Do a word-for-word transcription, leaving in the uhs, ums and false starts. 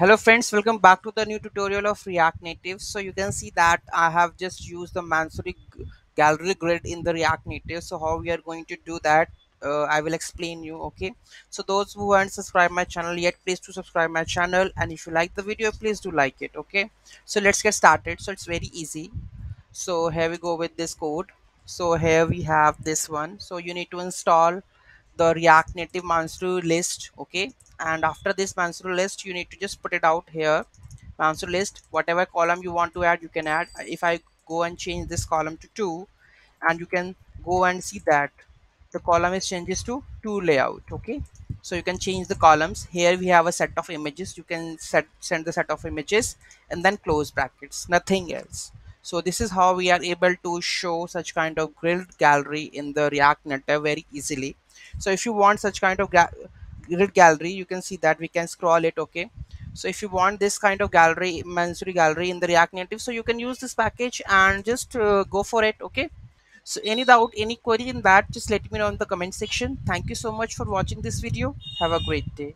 Hello friends, welcome back to the new tutorial of React Native. So you can see that I have just used the Masonry Gallery grid in the React Native. So how we are going to do that, uh, I will explain you. Okay, so those who haven't subscribed my channel yet, please do subscribe my channel, and if you like the video, please do like it. Okay, so let's get started. So it's very easy. So here we go with this code. So here we have this one. So you need to install the React Native monster list. Okay, and after this monster list, you need to just put it out here. Monster list, whatever column you want to add, you can add. If I go and change this column to two, and you can go and see that the column is changes to two layout. Okay, so you can change the columns. Here we have a set of images. You can set send the set of images and then close brackets, nothing else. So this is how we are able to show such kind of grid gallery in the React Native very easily. So if you want such kind of grid gallery, you can see that we can scroll it. Okay, so if you want this kind of gallery, Masonry Gallery in the React Native, so you can use this package and just uh, go for it. Okay, so any doubt, any query in that, just let me know in the comment section. Thank you so much for watching this video. Have a great day.